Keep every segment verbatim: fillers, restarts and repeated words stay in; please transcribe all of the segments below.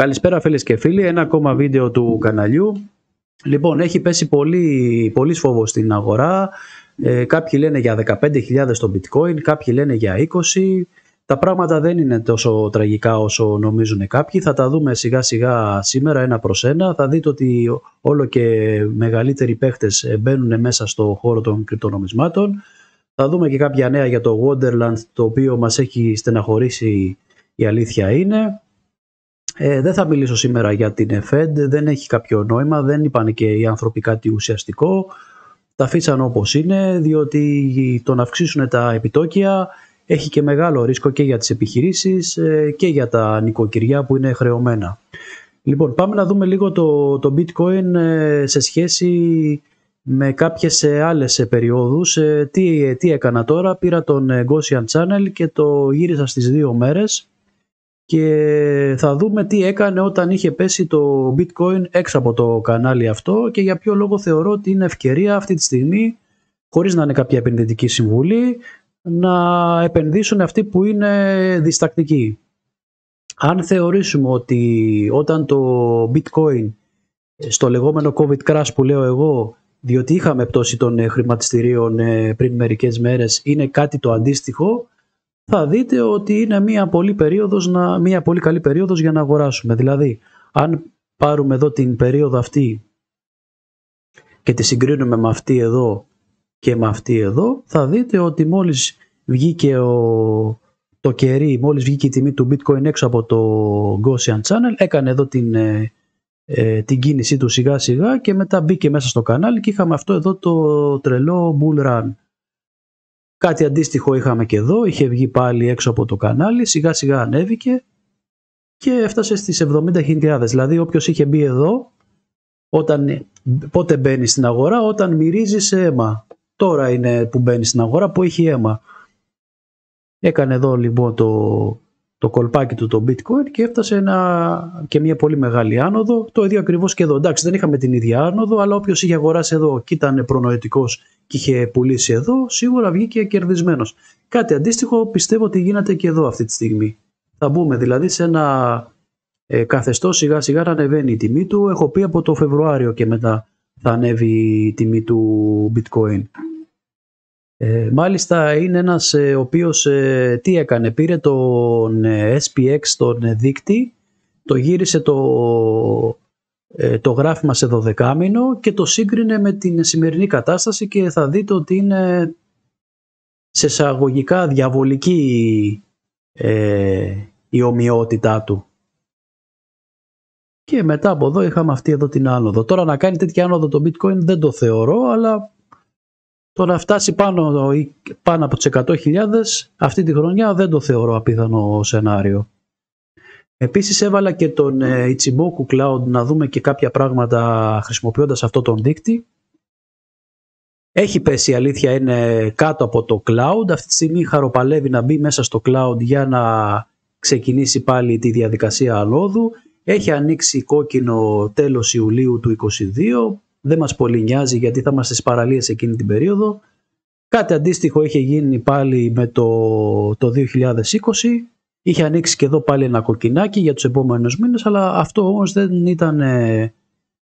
Καλησπέρα φίλες και φίλοι, ένα ακόμα βίντεο του καναλιού. Λοιπόν, έχει πέσει πολύ, πολύ φόβος στην αγορά. Ε, κάποιοι λένε για δεκαπέντε χιλιάδες το bitcoin, κάποιοι λένε για είκοσι. Τα πράγματα δεν είναι τόσο τραγικά όσο νομίζουν κάποιοι. Θα τα δούμε σιγά σιγά σήμερα ένα προς ένα. Θα δείτε ότι όλο και μεγαλύτεροι παίχτες μπαίνουν μέσα στο χώρο των κρυπτονομισμάτων. Θα δούμε και κάποια νέα για το Wonderland, το οποίο μας έχει στεναχωρήσει, η αλήθεια είναι. Ε, δεν θα μιλήσω σήμερα για την εφ ι ντι, δεν έχει κάποιο νόημα, δεν είπαν και οι άνθρωποι κάτι ουσιαστικό. Τα αφήσαν όπως είναι, διότι το να αυξήσουν τα επιτόκια έχει και μεγάλο ρίσκο και για τις επιχειρήσεις και για τα νοικοκυριά που είναι χρεωμένα. Λοιπόν, πάμε να δούμε λίγο το, το bitcoin σε σχέση με κάποιες άλλες περιόδους. Τι, τι έκανα τώρα, πήρα τον Gaussian Channel και το γύρισα στις δύο μέρες. Και θα δούμε τι έκανε όταν είχε πέσει το bitcoin έξω από το κανάλι αυτό και για ποιο λόγο θεωρώ ότι είναι ευκαιρία αυτή τη στιγμή, χωρίς να είναι κάποια επενδυτική συμβουλή, να επενδύσουν αυτοί που είναι διστακτικοί. Αν θεωρήσουμε ότι όταν το bitcoin στο λεγόμενο COVID crash που λέω εγώ, διότι είχαμε πτώση των χρηματιστηρίων πριν μερικές μέρες, είναι κάτι το αντίστοιχο, θα δείτε ότι είναι μια πολύ, περίοδος, μια πολύ καλή περίοδος για να αγοράσουμε. Δηλαδή, αν πάρουμε εδώ την περίοδο αυτή και τη συγκρίνουμε με αυτή εδώ και με αυτή εδώ, θα δείτε ότι μόλις βγήκε ο, το κερί, μόλις βγήκε η τιμή του bitcoin έξω από το Gaussian Channel, έκανε εδώ την, ε, την κίνησή του σιγά σιγά και μετά μπήκε μέσα στο κανάλι και είχαμε αυτό εδώ το τρελό bull run. Κάτι αντίστοιχο είχαμε και εδώ, είχε βγει πάλι έξω από το κανάλι, σιγά σιγά ανέβηκε και έφτασε στις εβδομήντα χιλιάδες. Δηλαδή όποιος είχε μπει εδώ, όταν, πότε μπαίνει στην αγορά, όταν μυρίζει σε αίμα. Τώρα είναι που μπαίνει στην αγορά, που έχει αίμα. Έκανε εδώ λοιπόν το, το κολπάκι του το bitcoin και έφτασε ένα, και μια πολύ μεγάλη άνοδο. Το ίδιο ακριβώς και εδώ. Εντάξει, δεν είχαμε την ίδια άνοδο, αλλά όποιος είχε αγοράσει εδώ και ήταν προνοητικός και είχε πουλήσει εδώ, σίγουρα βγήκε κερδισμένος. Κάτι αντίστοιχο πιστεύω ότι γίνεται και εδώ αυτή τη στιγμή. Θα μπούμε δηλαδή σε ένα ε, καθεστώς σιγά σιγά να ανεβαίνει η τιμή του. Έχω πει από το Φεβρουάριο και μετά θα ανέβει η τιμή του bitcoin. Ε, μάλιστα είναι ένας ε, ο οποίος ε, τι έκανε, πήρε τον ε, ες πι εξ τον ε, δείκτη, το γύρισε το... το γράφημα σε δωδεκάμηνο και το σύγκρινε με την σημερινή κατάσταση και θα δείτε ότι είναι σε εισαγωγικά διαβολική ε, η ομοιότητά του. Και μετά από εδώ είχαμε αυτή εδώ την άνοδο. Τώρα να κάνει τέτοια άνοδο το bitcoin δεν το θεωρώ, αλλά το να φτάσει πάνω, πάνω από τις εκατό χιλιάδες αυτή τη χρονιά δεν το θεωρώ απίθανο σενάριο. Επίσης έβαλα και τον Ichimoku Cloud να δούμε και κάποια πράγματα χρησιμοποιώντας αυτό τον δείκτη. Έχει πέσει, η αλήθεια είναι, κάτω από το cloud. Αυτή τη στιγμή χαροπαλεύει να μπει μέσα στο cloud για να ξεκινήσει πάλι τη διαδικασία ανόδου. Έχει ανοίξει κόκκινο τέλος Ιουλίου του είκοσι δύο. Δεν μας πολύ νοιάζει γιατί θα είμαστε στις παραλίες εκείνη την περίοδο. Κάτι αντίστοιχο είχε γίνει πάλι με το, το δύο χιλιάδες είκοσι. Είχε ανοίξει και εδώ πάλι ένα κοκκινάκι για τους επόμενους μήνες, αλλά αυτό όμως δεν, ήταν,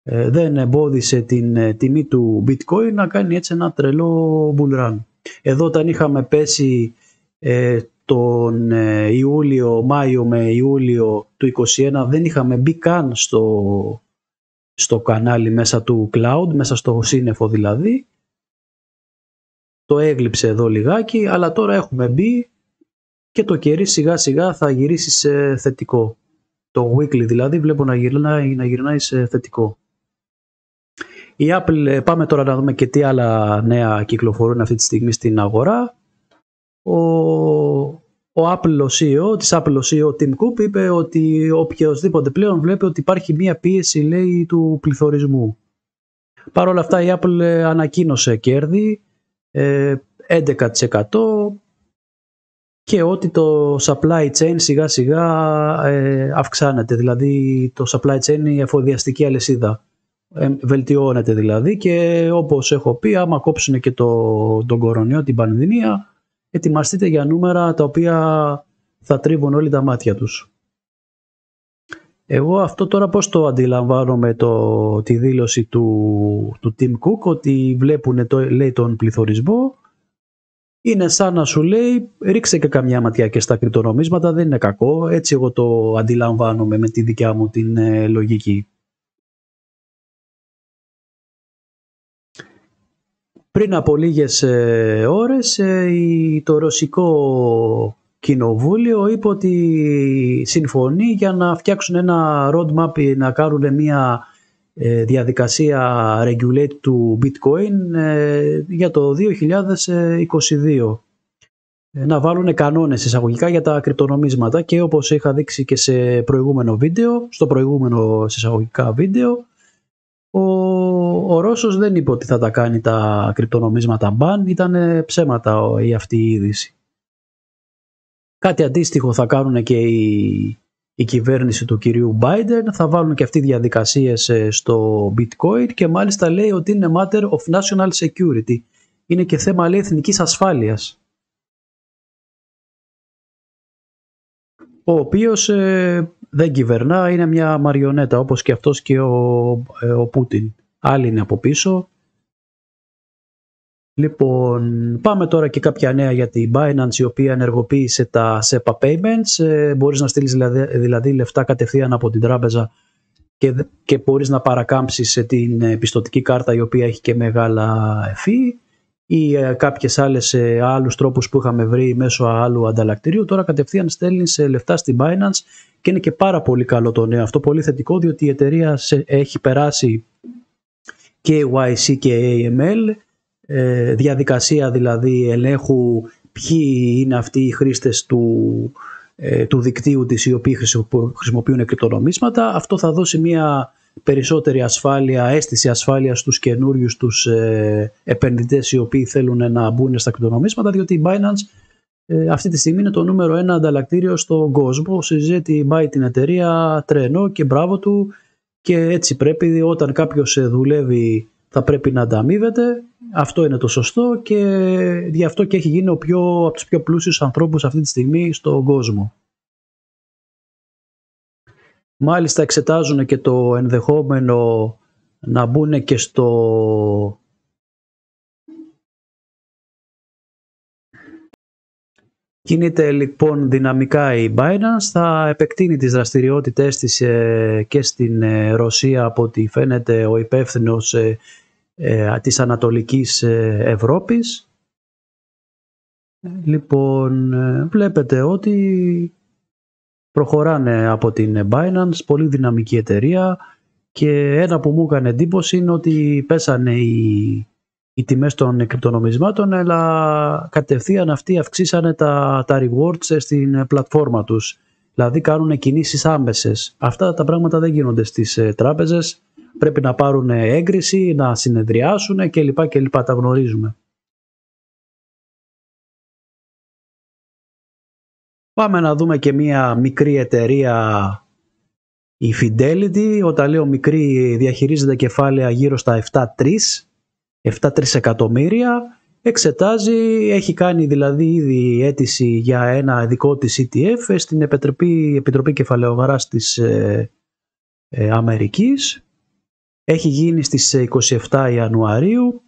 δεν εμπόδισε την τιμή του bitcoin να κάνει έτσι ένα τρελό bull run. Εδώ όταν είχαμε πέσει τον Ιούλιο, Μάιο με Ιούλιο του είκοσι ένα, δεν είχαμε μπει καν στο, στο κανάλι μέσα του cloud, μέσα στο σύννεφο δηλαδή. Το έγλειψε εδώ λιγάκι, αλλά τώρα έχουμε μπει και το κερί σιγά σιγά θα γυρίσει σε θετικό. Το weekly δηλαδή βλέπω να γυρνάει, να γυρνάει σε θετικό. Η Apple, πάμε τώρα να δούμε και τι άλλα νέα κυκλοφορούν αυτή τη στιγμή στην αγορά. Ο, ο Apple, ο σι ι ο της Apple, ο σι ι ο Tim Cook είπε ότι οποιοδήποτε πλέον βλέπει ότι υπάρχει μία πίεση, λέει, του πληθωρισμού. Παρ' όλα αυτά η Apple ανακοίνωσε κέρδη έντεκα τοις εκατό. Και ότι το supply chain σιγά σιγά ε, αυξάνεται, δηλαδή το supply chain, η εφοδιαστική αλυσίδα ε, βελτιώνεται δηλαδή και όπως έχω πει, άμα κόψουν και το, τον κορονοϊό, την πανδημία, ετοιμαστείτε για νούμερα τα οποία θα τρίβουν όλοι τα μάτια τους. Εγώ αυτό τώρα πώς το αντιλαμβάνομαι το, τη δήλωση του, του Tim Cook, ότι βλέπουν το, λέει, τον πληθωρισμό. Είναι σαν να σου λέει ρίξε και καμιά ματιά και στα κρυπτονομίσματα, δεν είναι κακό. Έτσι εγώ το αντιλαμβάνομαι με τη δικιά μου την ε, λογική. Πριν από λίγες ε, ώρες ε, το ρωσικό κοινοβούλιο είπε ότι συμφωνεί για να φτιάξουν ένα roadmap, να κάνουν μια ε, διαδικασία regulate του bitcoin ε, για το δύο χιλιάδες είκοσι δύο. Ε, να βάλουν κανόνες εισαγωγικά για τα κρυπτονομίσματα, και όπως είχα δείξει και σε προηγούμενο βίντεο, στο προηγούμενο εισαγωγικά βίντεο, ο, ο Ρώσος δεν είπε ότι θα τα κάνει τα κρυπτονομίσματα μπαν, ήταν ε, ψέματα ο, η αυτή η είδηση. Κάτι αντίστοιχο θα κάνουν και η, η κυβέρνηση του κυρίου Biden, θα βάλουν και αυτοί διαδικασίες στο bitcoin, και μάλιστα λέει ότι είναι matter of national security. Είναι και θέμα, λέει, εθνικής ασφάλειας. Ο οποίος ε, δεν κυβερνά, είναι μια μαριονέτα, όπως και αυτός και ο, ε, ο Πούτιν. Άλλοι είναι από πίσω. Λοιπόν, πάμε τώρα και κάποια νέα για την Binance, η οποία ενεργοποίησε τα σέπα payments. Ε, μπορείς να στείλεις δηλαδή, δηλαδή λεφτά κατευθείαν από την τράπεζα και, και μπορείς να παρακάμψεις την πιστωτική κάρτα, η οποία έχει και μεγάλα εφή, ή ε, κάποιες άλλες ε, άλλους τρόπους που είχαμε βρει μέσω άλλου ανταλλακτηρίου. Τώρα κατευθείαν στέλνεις ε, λεφτά στην Binance, και είναι και πάρα πολύ καλό το νέο αυτό, πολύ θετικό, διότι η εταιρεία σε, έχει περάσει κέι γουάι σι και έι εμ ελ, διαδικασία δηλαδή ελέγχου ποιοι είναι αυτοί οι χρήστες του, του δικτύου της, οι οποίοι χρησιμοποιούν κρυπτονομίσματα. Αυτό θα δώσει μια περισσότερη ασφάλεια, αίσθηση ασφάλειας στους καινούριους τους ε, επενδυτές, οι οποίοι θέλουν να μπουν στα κρυπτονομίσματα, διότι η Binance ε, αυτή τη στιγμή είναι το νούμερο ένα ανταλλακτήριο στον κόσμο. Συζέτη πάει την εταιρεία τρένο, και μπράβο του, και έτσι πρέπει, όταν κάποιος δουλεύει θα πρέπει να ανταμείβεται. Αυτό είναι το σωστό, και γι' αυτό και έχει γίνει ο πιο, από τους πιο πλούσιους ανθρώπους αυτή τη στιγμή στον κόσμο. Μάλιστα εξετάζουν και το ενδεχόμενο να μπουν και στο... Κινείται λοιπόν δυναμικά η Binance, θα επεκτείνει τις δραστηριότητές της και στην Ρωσία, από ό,τι φαίνεται ο υπεύθυνος της Ανατολικής Ευρώπης. Λοιπόν, βλέπετε ότι προχωράνε από την Binance, πολύ δυναμική εταιρεία, και ένα που μου έκανε εντύπωση είναι ότι πέσανε οι οι τιμές των κρυπτονομισμάτων, αλλά κατευθείαν αυτοί αυξήσανε τα, τα rewards στην πλατφόρμα τους. Δηλαδή κάνουν κινήσεις άμεσες. Αυτά τα πράγματα δεν γίνονται στις τράπεζες. Πρέπει να πάρουν έγκριση, να συνεδριάσουν κλπ. κλπ. Τα γνωρίζουμε. Πάμε να δούμε και μία μικρή εταιρεία, η Fidelity. Όταν λέω μικρή, διαχειρίζεται κεφάλαια γύρω στα επτά τρία. επτά τρία εκατομμύρια, εξετάζει, έχει κάνει δηλαδή ήδη αίτηση για ένα δικό της ι τι εφ στην Επιτροπή, Επιτροπή Κεφαλαιογοράς της ε, ε, Αμερικής. Έχει γίνει στις είκοσι επτά Ιανουαρίου.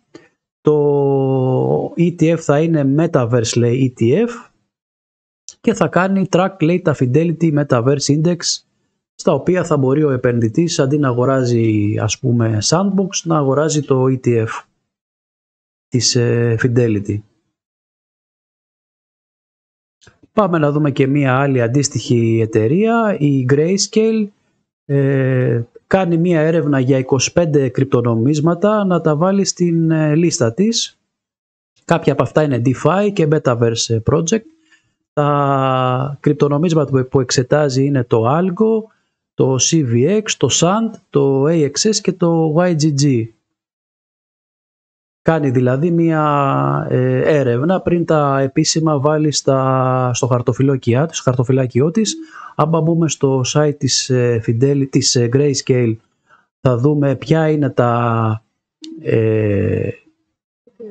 Το ι τι εφ θα είναι Metaverse, λέει, ι τι εφ, και θα κάνει track, λέει, τα Fidelity Metaverse Index, στα οποία θα μπορεί ο επενδυτής, αντί να αγοράζει ας πούμε Sandbox, να αγοράζει το ι τι εφ της Fidelity. Πάμε να δούμε και μία άλλη αντίστοιχη εταιρεία, η Grayscale. Ε, κάνει μία έρευνα για είκοσι πέντε κρυπτονομίσματα να τα βάλει στην λίστα της. Κάποια από αυτά είναι DeFi και Metaverse Project. Τα κρυπτονομίσματα που εξετάζει είναι το ALGO, το σι βι εξ, το Sand, το έι εξ ες και το γουάι τζι τζι. Κάνει δηλαδή μία ε, έρευνα πριν τα επίσημα βάλει στα, στο χαρτοφυλάκιό της, χαρτοφυλάκιό της. Άμα μπούμε στο site της, ε, Fidelity, της ε, Grayscale, θα δούμε ποια είναι τα ε,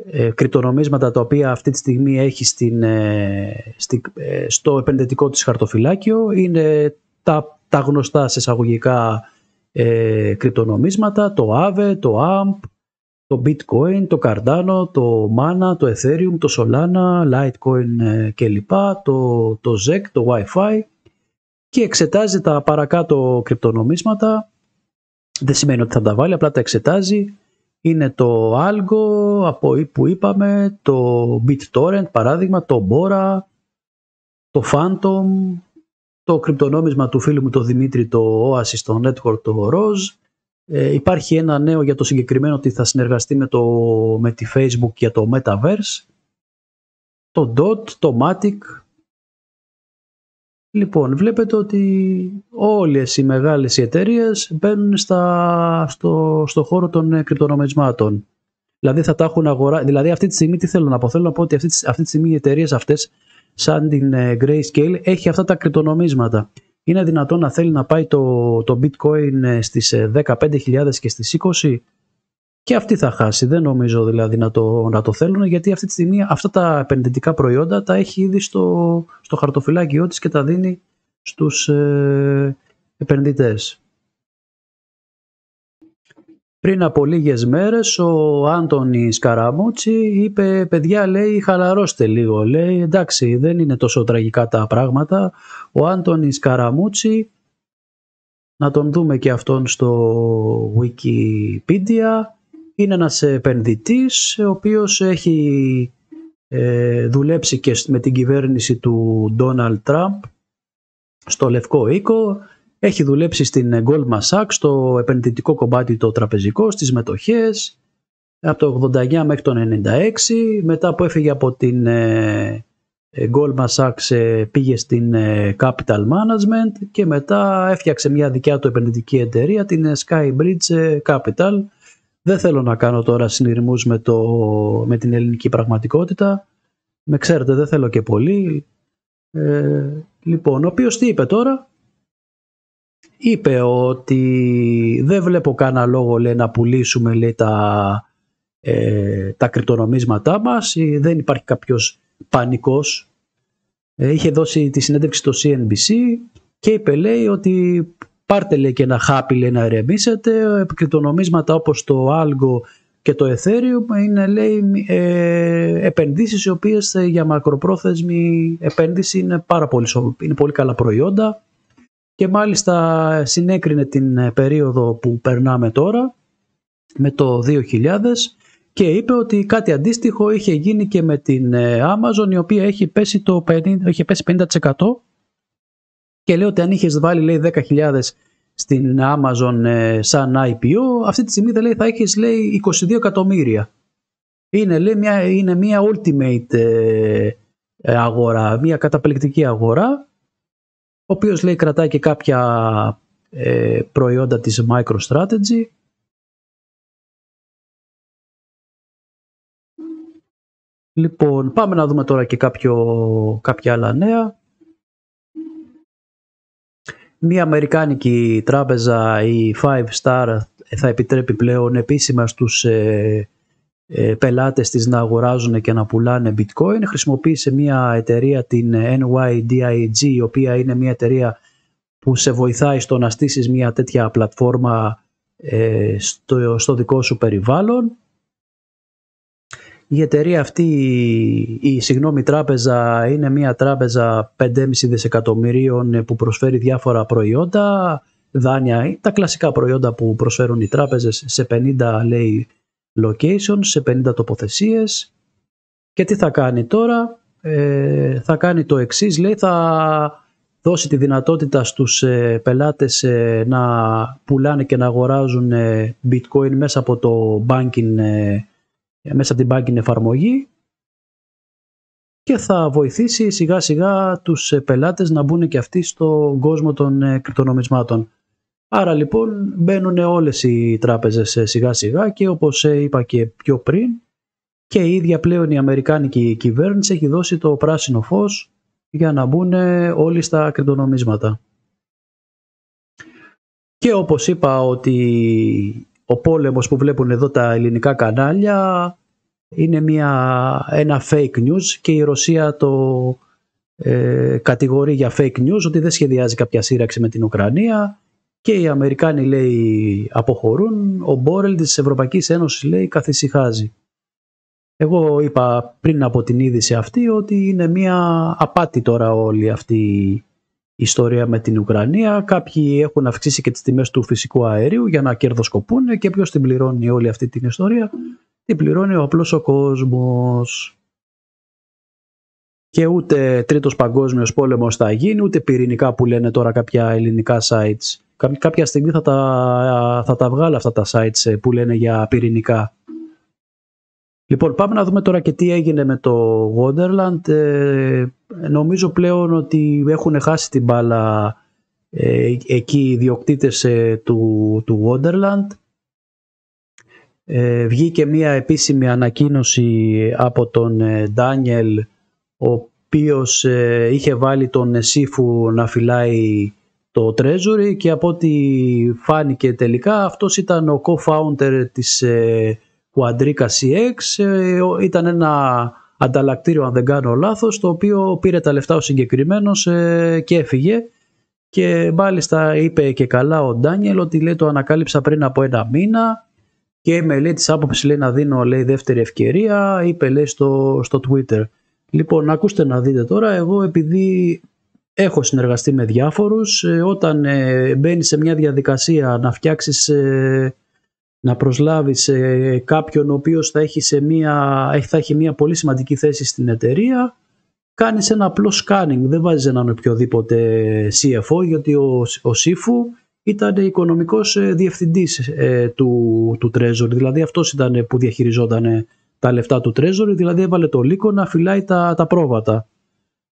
ε, κρυπτονομίσματα τα οποία αυτή τη στιγμή έχει στην, ε, στη, ε, στο επενδυτικό της χαρτοφυλάκιο. Είναι τα τα γνωστά σε εισαγωγικά ε, κρυπτονομίσματα, το Aave, το έι εμ πι, το Bitcoin, το Cardano, το Mana, το Ethereum, το Solana, Litecoin ε, κλπ, το, το ζεκ, το Wi-Fi, και εξετάζει τα παρακάτω κρυπτονομίσματα. Δεν σημαίνει ότι θα τα βάλει, απλά τα εξετάζει. Είναι το ALGO, από εκεί που είπαμε, το BitTorrent παράδειγμα, το Bora, το Phantom, το κρυπτονόμισμα του φίλου μου το Δημήτρη, το Oasis, το Network, το Rose. Ε, υπάρχει ένα νέο για το συγκεκριμένο, ότι θα συνεργαστεί με, το, με τη Facebook για το Metaverse, το Dot, το Matic. Λοιπόν, βλέπετε ότι όλες οι μεγάλες οι εταιρείες μπαίνουν στα, στο, στο χώρο των κρυπτονομισμάτων. Δηλαδή θα τα έχουν αγορά, δηλαδή αυτή τη στιγμή τι θέλω να πω, θέλω να πω ότι αυτή, αυτή τη στιγμή οι εταιρείες αυτές σαν την Grayscale έχει αυτά τα κρυπτονομίσματα. Είναι δυνατόν να θέλει να πάει το, το bitcoin στις δεκαπέντε χιλιάδες και στις είκοσι χιλιάδες και αυτή θα χάσει, δεν νομίζω δηλαδή να το, να το θέλουν, γιατί αυτή τη στιγμή αυτά τα επενδυτικά προϊόντα τα έχει ήδη στο, στο χαρτοφυλάκιό της και τα δίνει στους ε, επενδυτές. Πριν από λίγες μέρες ο Anthony Scaramucci είπε, παιδιά, λέει, χαλαρώστε λίγο, λέει, εντάξει, δεν είναι τόσο τραγικά τα πράγματα. Ο Anthony Scaramucci, να τον δούμε και αυτόν στο Wikipedia, είναι ένας επενδυτής ο οποίος έχει ε, δουλέψει και με την κυβέρνηση του Donald Trump στο Λευκό Οίκο. Έχει δουλέψει στην Goldman Sachs, το επενδυτικό κομμάτι το τραπεζικό, στις μετοχές, από το ογδόντα εννιά μέχρι το ενενήντα έξι. Μετά που έφυγε από την ε, Goldman Sachs ε, πήγε στην ε, Capital Management και μετά έφτιαξε μια δικιά του επενδυτική εταιρεία, την Skybridge ε, Capital. Δεν θέλω να κάνω τώρα συνειρμούς με, το, με την ελληνική πραγματικότητα. Με ξέρετε, δεν θέλω και πολύ. Ε, λοιπόν, ο οποίος τι είπε τώρα? Είπε ότι δεν βλέπω κανένα λόγο, λέει, να πουλήσουμε, λέει, τα, ε, τα κρυπτονομίσματά μας. Δεν υπάρχει κάποιος πανικός. Ε, είχε δώσει τη συνέντευξη στο σι εν μπι σι και είπε, λέει, ότι πάρτε, λέει, και ένα χάπι, λέει, να ερεμίσετε. Κρυπτονομίσματα όπως το Algo και το Ethereum είναι, λέει, ε, επενδύσεις οι οποίες για μακροπρόθεσμη επένδυση είναι πάρα πολύ, είναι πολύ καλά προϊόντα. Και μάλιστα συνέκρινε την περίοδο που περνάμε τώρα με το δύο χιλιάδες και είπε ότι κάτι αντίστοιχο είχε γίνει και με την Amazon, η οποία έχει πέσει, το πενήντα, είχε πέσει πενήντα τοις εκατό, και λέει ότι αν είχες βάλει, λέει, δέκα χιλιάδες στην Amazon σαν άι πι ο, αυτή τη στιγμή, λέει, θα έχεις, λέει, είκοσι δύο εκατομμύρια. Είναι, λέει, μια, είναι μια ultimate ε, ε, αγορά, μια καταπληκτική αγορά, ο οποίος, λέει, κρατάει και κάποια ε, προϊόντα της MicroStrategy. Λοιπόν, πάμε να δούμε τώρα και κάποιο, κάποια άλλα νέα. Μία αμερικάνικη τράπεζα, η Five Star, θα επιτρέπει πλέον επίσημα στους ε, ε, πελάτες της να αγοράζουν και να πουλάνε bitcoin. Χρησιμοποίησε μία εταιρεία, την εν γουάι ντι άι τζι, η οποία είναι μία εταιρεία που σε βοηθάει στο να στήσεις μία τέτοια πλατφόρμα ε, στο, στο δικό σου περιβάλλον. Η εταιρεία αυτή, η συγγνώμη τράπεζα, είναι μια τράπεζα πέντε κόμμα πέντε δισεκατομμυρίων που προσφέρει διάφορα προϊόντα, δάνεια, τα κλασικά προϊόντα που προσφέρουν οι τράπεζες σε πενήντα, λέει, locations, σε πενήντα τοποθεσίες. Και τι θα κάνει τώρα? Ε, θα κάνει το εξής, λέει, θα δώσει τη δυνατότητα στους ε, πελάτες ε, να πουλάνε και να αγοράζουν ε, bitcoin μέσα από το banking, ε, μέσα από την banking εφαρμογή, και θα βοηθήσει σιγά σιγά τους πελάτες να μπουν και αυτοί στον κόσμο των κρυπτονομισμάτων. Άρα λοιπόν μπαίνουν όλες οι τράπεζες σιγά σιγά, και όπως είπα και πιο πριν, και η ίδια πλέον η αμερικάνικη κυβέρνηση έχει δώσει το πράσινο φως για να μπουν όλοι στα κρυπτονομίσματα. Και όπως είπα, ότι ο πόλεμος που βλέπουν εδώ τα ελληνικά κανάλια είναι μια, ένα fake news, και η Ρωσία το ε, κατηγορεί για fake news, ότι δεν σχεδιάζει κάποια σύραξη με την Ουκρανία, και οι Αμερικάνοι, λέει, αποχωρούν. Ο Μπόρελ της Ευρωπαϊκής Ένωσης, λέει, καθησυχάζει. Εγώ είπα πριν από την είδηση αυτή ότι είναι μια απάτη τώρα όλη αυτή η ιστορία με την Ουκρανία. Κάποιοι έχουν αυξήσει και τις τιμές του φυσικού αερίου για να κερδοσκοπούν, και ποιος την πληρώνει όλη αυτή την ιστορία? Την πληρώνει ο απλός ο κόσμος. Και ούτε τρίτος παγκόσμιος πόλεμος θα γίνει, ούτε πυρηνικά που λένε τώρα κάποια ελληνικά sites. Κάποια στιγμή θα τα, θα τα βγάλω αυτά τα sites που λένε για πυρηνικά. Λοιπόν, πάμε να δούμε τώρα και τι έγινε με το Wonderland. Ε, νομίζω πλέον ότι έχουν χάσει την μπάλα ε, εκεί οι διοκτήτες ε, του, του Wonderland. Ε, βγήκε μια επίσημη ανακοίνωση από τον Ντάνιελ, ε, ο οποίος ε, είχε βάλει τον Sífu να φυλάει το Treasury, και από ό,τι φάνηκε τελικά αυτός ήταν ο co-founder της ε, ο Αντρίκα σι εξ, ήταν ένα ανταλλακτήριο, αν δεν κάνω λάθος, το οποίο πήρε τα λεφτά ο συγκεκριμένος και έφυγε. Και μάλιστα είπε και καλά ο Ντάνιελ ότι, λέει, το ανακάλυψα πριν από ένα μήνα και με, λέει, της άποψης, λέει, να δίνω, λέει, δεύτερη ευκαιρία, είπε, λέει, στο, στο Twitter. Λοιπόν, ακούστε να δείτε τώρα, εγώ επειδή έχω συνεργαστεί με διάφορους, όταν ε, μπαίνεις σε μια διαδικασία να φτιάξεις... Ε, να προσλάβεις ε, κάποιον ο οποίος θα έχει, σε μία, θα έχει μία πολύ σημαντική θέση στην εταιρεία, κάνεις ένα απλό scanning, δεν βάζεις έναν οποιοδήποτε σι εφ ο, γιατί ο, ο Sífu ήταν οικονομικός ε, διευθυντής ε, του, του Treasury, δηλαδή αυτός ήταν που διαχειριζόταν τα λεφτά του Treasury, δηλαδή έβαλε το λύκο να φυλάει τα, τα πρόβατα.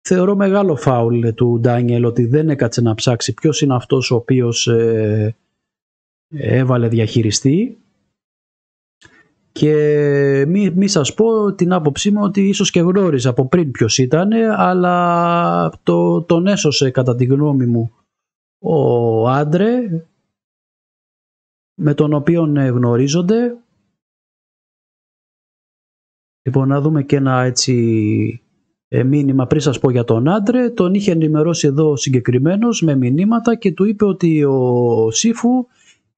Θεωρώ μεγάλο φάουλ του Ντάνιελ ότι δεν έκατσε να ψάξει ποιος είναι αυτός ο οποίος... Ε, έβαλε διαχειριστή, και μη, μη σας πω την άποψή μου ότι ίσως και γνώριζα από πριν ποιος ήταν, αλλά το, τον έσωσε κατά τη γνώμη μου ο Άντρε, με τον οποίον γνωρίζονται. Λοιπόν, να δούμε και ένα έτσι μήνυμα πριν σας πω για τον Άντρε. Τον είχε ενημερώσει εδώ συγκεκριμένος με μηνύματα και του είπε ότι ο Sífu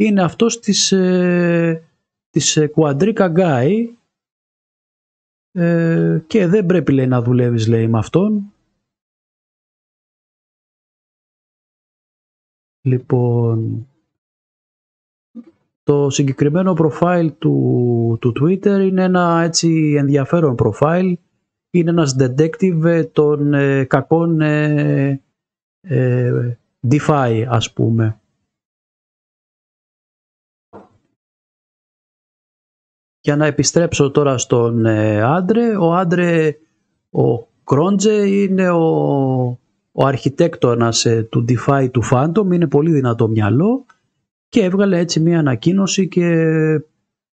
είναι αυτός της, ε, της Quadrica Guy ε, και δεν πρέπει, λέει, να δουλεύεις, λέει, με αυτόν. Λοιπόν, το συγκεκριμένο profile του, του Twitter είναι ένα έτσι ενδιαφέρον profile. Είναι ένας detective των ε, κακών ε, ε, DeFi, ας πούμε. Για να επιστρέψω τώρα στον ε, Άντρε, ο Άντρε ο Cronje είναι ο, ο αρχιτέκτονας ε, του DeFi του Phantom, είναι πολύ δυνατό μυαλό και έβγαλε έτσι μια ανακοίνωση, και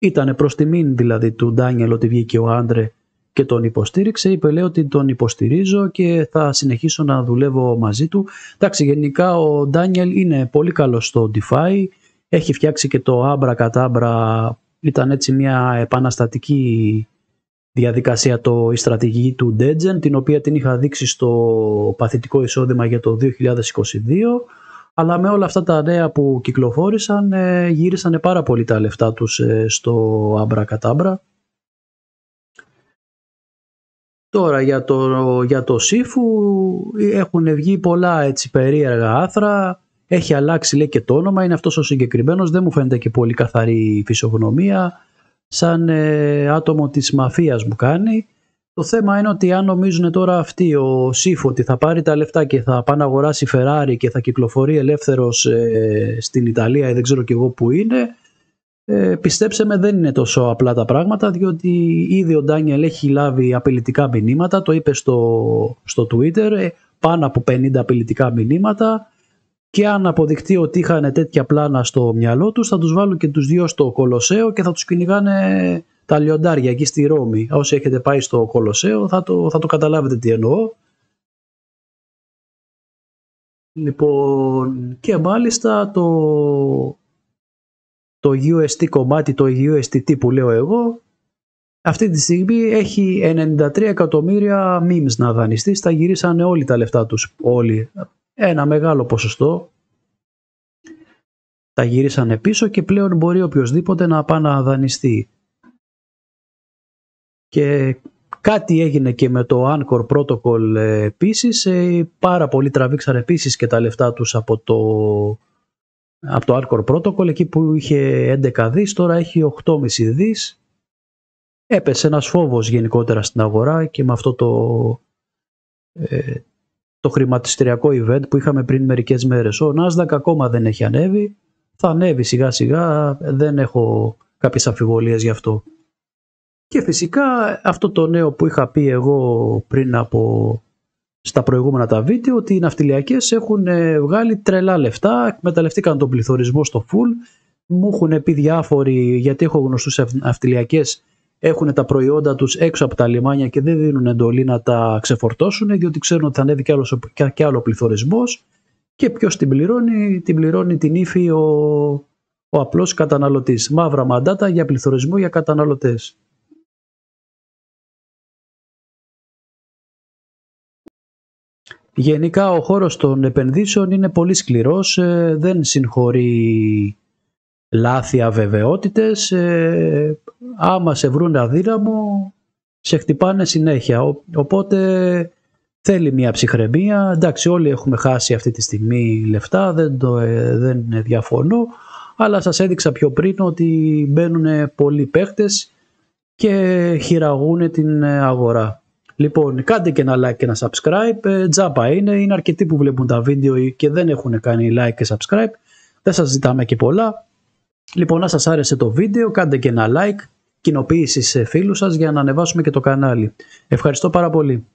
ήταν προς τιμήν δηλαδή του Daniel ότι βγήκε ο Άντρε και τον υποστήριξε. Είπε, λέει, ότι τον υποστηρίζω και θα συνεχίσω να δουλεύω μαζί του. Εντάξει, γενικά ο Daniel είναι πολύ καλός στο DeFi, έχει φτιάξει και το Ambra κατά Ambra. Ήταν έτσι μια επαναστατική διαδικασία το, η στρατηγική του Degen, την οποία την είχα δείξει στο παθητικό εισόδημα για το δύο χιλιάδες είκοσι δύο, αλλά με όλα αυτά τα νέα που κυκλοφόρησαν γύρισανε πάρα πολύ τα λεφτά τους στο αμπρακατάμπρα. Τώρα για το, για το Sífu έχουν βγει πολλά έτσι περίεργα άθρα. Έχει αλλάξει, λέει, και το όνομα, είναι αυτός ο συγκεκριμένος, δεν μου φαίνεται και πολύ καθαρή η φυσιογνωμία, σαν ε, άτομο της μαφίας μου κάνει. Το θέμα είναι ότι αν νομίζουν τώρα αυτοί, ο Sífu, ότι θα πάρει τα λεφτά και θα πάει να αγοράσει Ferrari και θα κυκλοφορεί ελεύθερος ε, στην Ιταλία ή δεν ξέρω και εγώ που είναι, ε, πιστέψε με, δεν είναι τόσο απλά τα πράγματα, διότι ήδη ο Ντάνιελ έχει λάβει απειλητικά μηνύματα, το είπε στο, στο Twitter, ε, πάνω από πενήντα απειλητικά μηνύματα. Και αν αποδειχτεί ότι είχαν τέτοια πλάνα στο μυαλό τους, θα τους βάλουν και τους δύο στο Κολοσσέο και θα τους κυνηγάνε τα λιοντάρια εκεί στη Ρώμη. Όσοι έχετε πάει στο Κολοσσέο θα το, θα το καταλάβετε τι εννοώ. Λοιπόν, και μάλιστα το, το γιου ες τι κομμάτι, το γιου ες τι τι που λέω εγώ, Αυτή τη στιγμή έχει ενενήντα τρία εκατομμύρια memes να δανειστεί. Τα γυρίσανε όλοι τα λεφτά τους. Όλοι. Ένα μεγάλο ποσοστό. Τα γυρίσανε πίσω και πλέον μπορεί οποιοδήποτε να πάει να δανειστεί. Και κάτι έγινε και με το Anchor Protocol επίσης. Πάρα πολλοί τραβήξαν επίσης και τα λεφτά τους από το, από το Anchor Protocol. Εκεί που είχε έντεκα δις, τώρα έχει οκτώ κόμμα πέντε δις. Έπεσε ένας φόβος γενικότερα στην αγορά και με αυτό το, ε, το χρηματιστηριακό event που είχαμε πριν μερικές μέρες. Ο Nasdaq ακόμα δεν έχει ανέβει, θα ανέβει σιγά σιγά, δεν έχω κάποιες αμφιβολίες γι' αυτό. Και φυσικά αυτό το νέο που είχα πει εγώ πριν από στα προηγούμενα τα βίντεο, ότι οι ναυτιλιακές έχουν βγάλει τρελά λεφτά, εκμεταλλευτήκαν τον πληθωρισμό στο full, μου έχουν πει διάφοροι, γιατί έχω γνωστούς ναυτιλιακές, έχουν τα προϊόντα τους έξω από τα λιμάνια και δεν δίνουν εντολή να τα ξεφορτώσουν, διότι ξέρουν ότι θα ανέβει κι άλλο, κι άλλο πληθωρισμός. Και ποιος την πληρώνει? Την πληρώνει την ύφη ο, ο απλός καταναλωτής. Μαύρα μαντάτα για πληθωρισμό για καταναλωτές. Γενικά ο χώρος των επενδύσεων είναι πολύ σκληρός, ε, δεν συγχωρεί λάθη, αβεβαιότητες. Ε, άμα σε βρουν αδύναμο, σε χτυπάνε συνέχεια. Ο, οπότε θέλει μια ψυχραιμία. Εντάξει, όλοι έχουμε χάσει αυτή τη στιγμή λεφτά, δεν, το, ε, δεν διαφωνώ, αλλά σας έδειξα πιο πριν ότι μπαίνουν πολλοί παίχτες και χειραγούν την αγορά. Λοιπόν, κάντε και ένα like και ένα subscribe, ε, τζάμπα είναι, είναι αρκετοί που βλέπουν τα βίντεο και δεν έχουν κάνει like και subscribe, δεν σας ζητάμε και πολλά. Λοιπόν, αν σας άρεσε το βίντεο, κάντε και ένα like, κοινοποίηση σε φίλους σας για να ανεβάσουμε και το κανάλι. Ευχαριστώ πάρα πολύ.